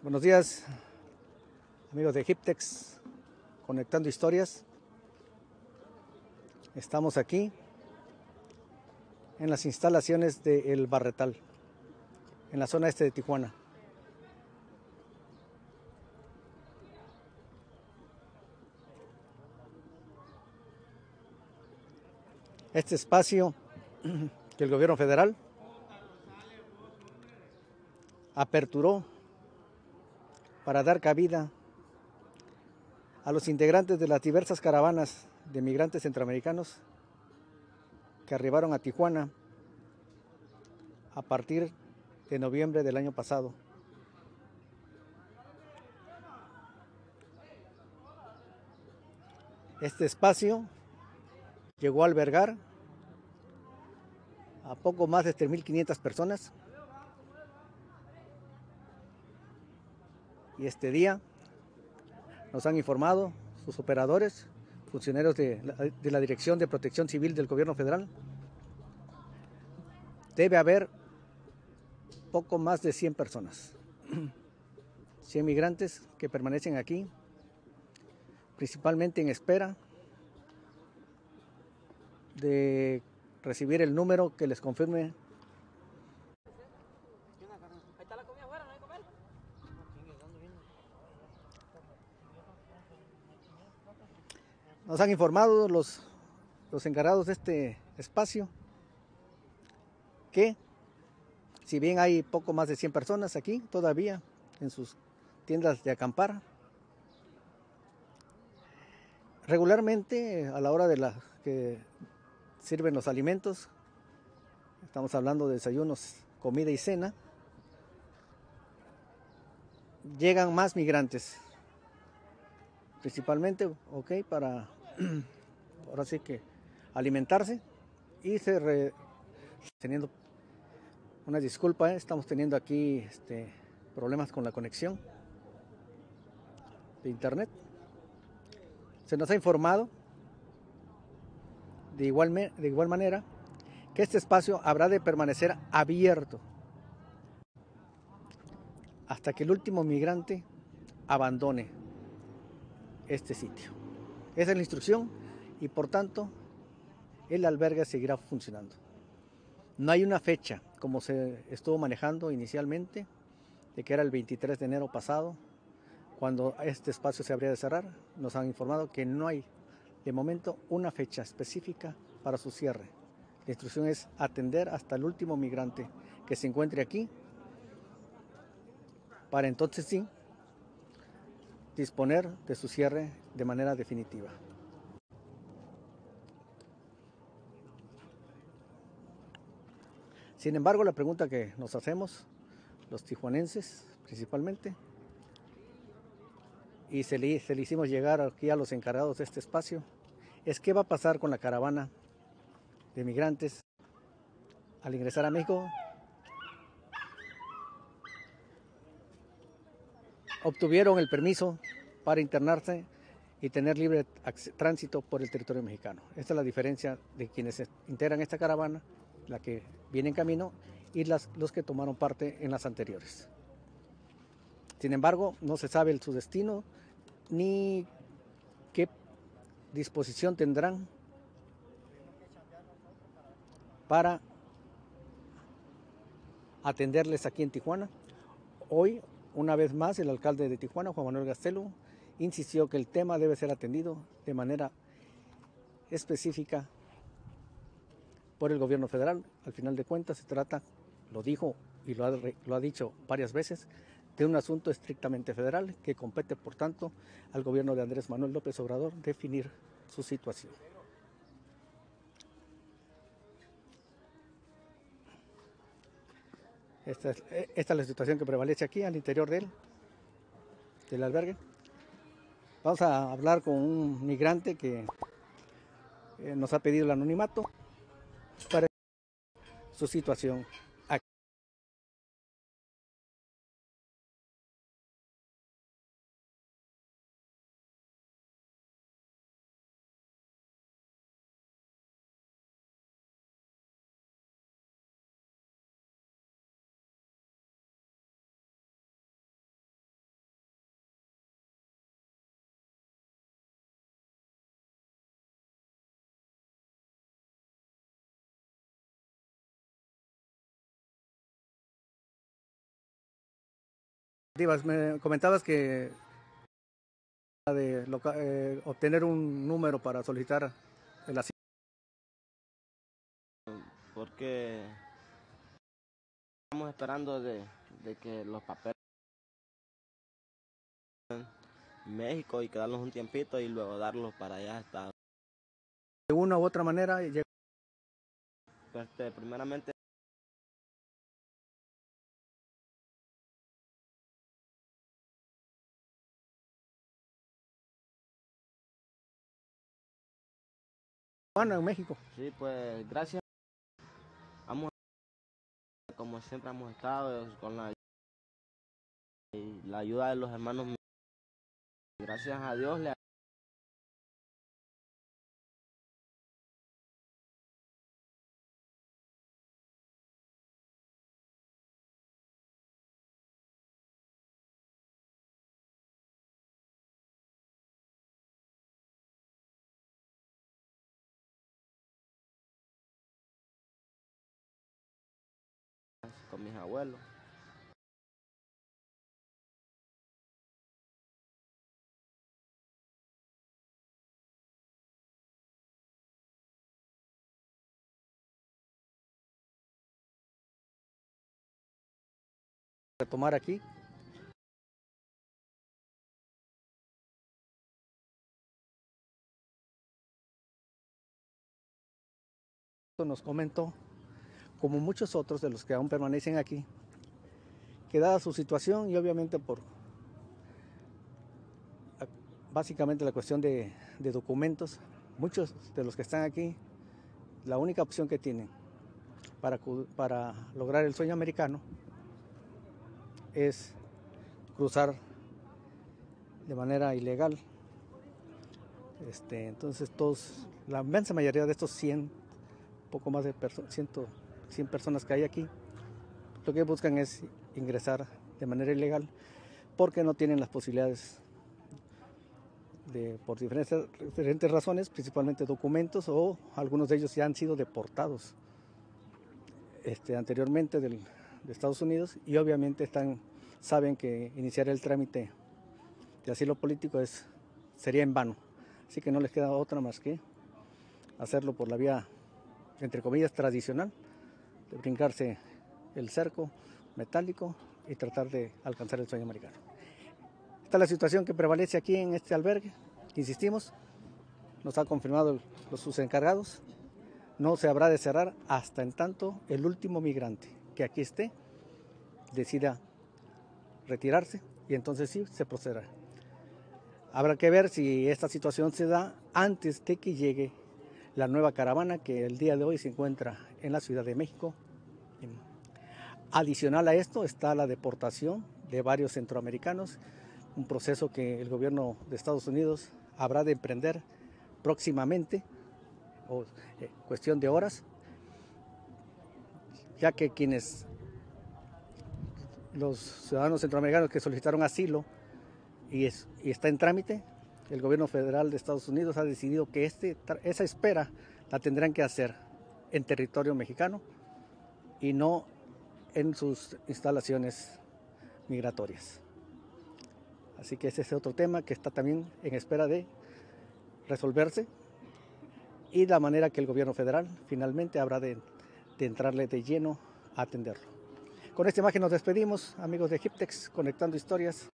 Buenos días, amigos de HIPTEX, conectando historias. Estamos aquí en las instalaciones de El Barretal, en la zona este de Tijuana. Este espacio que el gobierno federal aperturó para dar cabida a los integrantes de las diversas caravanas de migrantes centroamericanos que arribaron a Tijuana a partir de noviembre del año pasado. Este espacio llegó a albergar a poco más de 3.500 personas. Y este día nos han informado sus operadores, funcionarios de la Dirección de Protección Civil del Gobierno Federal. Debe haber poco más de 100 personas, 100 migrantes que permanecen aquí, principalmente en espera de recibir el número que les confirme. Nos han informado los encargados de este espacio que, si bien hay poco más de 100 personas aquí todavía en sus tiendas de acampar, regularmente a la hora de la que sirven los alimentos, estamos hablando de desayunos, comida y cena, llegan más migrantes, principalmente, para ahora sí que alimentarse y teniendo una disculpa, estamos teniendo aquí problemas con la conexión de internet. Se nos ha informado de igual manera que este espacio habrá de permanecer abierto hasta que el último migrante abandone este sitio. Esa es la instrucción y por tanto el albergue seguirá funcionando. No hay una fecha como se estuvo manejando inicialmente, de que era el 23 de enero pasado cuando este espacio se habría de cerrar. Nos han informado que no hay de momento una fecha específica para su cierre. La instrucción es atender hasta el último migrante que se encuentre aquí, para entonces sí disponer de su cierre de manera definitiva. Sin embargo, la pregunta que nos hacemos los tijuanenses principalmente, y se le hicimos llegar aquí a los encargados de este espacio, es qué va a pasar con la caravana de migrantes al ingresar a México. Obtuvieron el permiso para internarse y tener libre tránsito por el territorio mexicano. Esta es la diferencia de quienes integran esta caravana, la que viene en camino, y los que tomaron parte en las anteriores. Sin embargo, no se sabe su destino ni qué disposición tendrán para atenderles aquí en Tijuana. Hoy, una vez más, el alcalde de Tijuana, Juan Manuel Gastelum, insistió que el tema debe ser atendido de manera específica por el gobierno federal. Al final de cuentas se trata, lo dijo y lo ha dicho varias veces, de un asunto estrictamente federal que compete, por tanto, al gobierno de Andrés Manuel López Obrador definir su situación. Esta es la situación que prevalece aquí al interior del albergue. Vamos a hablar con un migrante que nos ha pedido el anonimato para su situación aquí. Me comentabas que de obtener un número para solicitar el asilo. Porque estamos esperando de que los papeles en México y quedarnos un tiempito y luego darlos para allá. Hasta de una u otra manera llega. Primeramente en México. Sí, pues gracias. Vamos, como siempre hemos estado con la ayuda de los hermanos. Gracias a Dios le con mis abuelos. Retomar aquí. Nos comentó, como muchos otros de los que aún permanecen aquí, que dada su situación y obviamente por básicamente la cuestión de documentos, muchos de los que están aquí, la única opción que tienen para lograr el sueño americano es cruzar de manera ilegal. Entonces todos, la inmensa mayoría de estos 100, poco más de 100 personas que hay aquí, lo que buscan es ingresar de manera ilegal porque no tienen las posibilidades por diferentes razones, principalmente documentos, o algunos de ellos ya han sido deportados anteriormente de Estados Unidos, y obviamente saben que iniciar el trámite de asilo político sería en vano, así que no les queda otra más que hacerlo por la vía, entre comillas, tradicional, de brincarse el cerco metálico y tratar de alcanzar el sueño americano. Esta es la situación que prevalece aquí en este albergue. Insistimos, nos ha confirmado sus encargados, no se habrá de cerrar hasta en tanto el último migrante que aquí esté decida retirarse, y entonces sí se procederá. Habrá que ver si esta situación se da antes de que llegue la nueva caravana que el día de hoy se encuentra en la Ciudad de México. Adicional a esto está la deportación de varios centroamericanos, un proceso que el gobierno de Estados Unidos habrá de emprender próximamente, o cuestión de horas, ya que los ciudadanos centroamericanos que solicitaron asilo y está en trámite, el gobierno federal de Estados Unidos ha decidido que esa espera la tendrán que hacer en territorio mexicano y no en sus instalaciones migratorias. Así que ese es otro tema que está también en espera de resolverse, y la manera que el gobierno federal finalmente habrá de entrarle de lleno a atenderlo. Con esta imagen nos despedimos, amigos de HIPTEX, conectando historias.